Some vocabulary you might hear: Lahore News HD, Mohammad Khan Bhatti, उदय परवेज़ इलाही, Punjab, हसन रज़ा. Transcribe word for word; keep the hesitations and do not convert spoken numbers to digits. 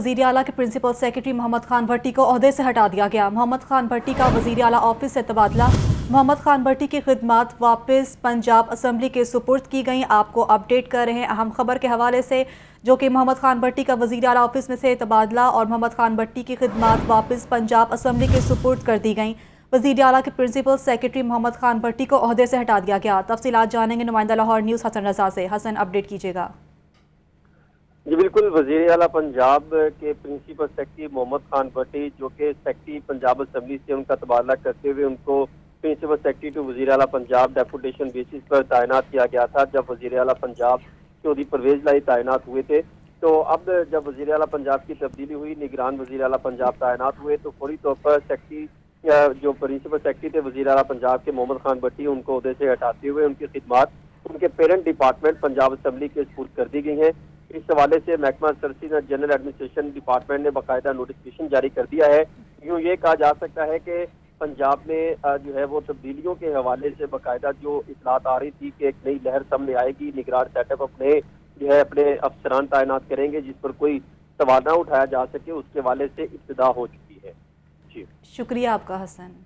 वज़ीर आला के प्रिंसिपल सेक्रेटरी मोहम्मद खान भट्टी को ओहदे से हटा दिया गया। मोहम्मद खान भट्टी का वज़ीर आला ऑफिस से तबादला। मोहम्मद खान भट्टी की खिदमत वापस पंजाब असम्बली के सुपुर्द की गई। आपको अपडेट कर रहे हैं अहम खबर के हवाले से, जो कि मोहम्मद खान भट्टी का वज़ीर आला ऑफिस में से तबादला और मोहम्मद खान भट्टी की खिदमत वापस पंजाब असम्बली के सुपुर्द कर दी गई। वज़ीर आला के प्रिंसिपल सेक्रेटरी मोहम्मद खान भट्टी को ओहदे से हटा दिया गया। तफसीलात जानेंगे नुमाइंदा लाहौर न्यूज़ हसन रज़ा से। हसन, अपडेट कीजिएगा। जी बिल्कुल, वज़ीर आला पंजाब के प्रिंसिपल सेक्रेटरी मोहम्मद खान भट्टी, जो कि सेक्रेटरी पंजाब असम्बली से उनका तबादला करते हुए उनको प्रिंसिपल सेक्रेटरी टू वज़ीर आला पंजाब डेपुटेशन बेसिस पर तैनात किया गया था। जब वज़ीर आला पंजाब के उदय परवेज़ इलाही तैनात हुए थे, तो अब जब वज़ीर आला पंजाब की तब्दीली हुई, निगरान वज़ीर आला पंजाब तैनात हुए, तो फौरी तौर पर सेक्रेटरी जो प्रिंसिपल सेक्रेटरी थे वज़ीर आला पंजाब के मोहम्मद खान भट्टी, उनको उहदे से हटाते हुए उनकी खिदमत उनके पेरेंट डिपार्टमेंट पंजाब असम्बली के सुपुर्द कर दी गई हैं। इस हवाले से महकमा सरसीना जनरल एडमिनिस्ट्रेशन डिपार्टमेंट ने बाकायदा नोटिफिकेशन जारी कर दिया है। यूँ ये कहा जा सकता है कि पंजाब में जो है वो तब्दीलियों के हवाले से बाकायदा जो इतलात आ रही थी कि एक नई लहर सामने आएगी, निगरान सेटअप अपने जो है अपने अफसरान तैनात करेंगे, जिस पर कोई सवाल ना उठाया जा सके, उसके हवाले से इब्तिदा हो चुकी है। जी शुक्रिया आपका हसन।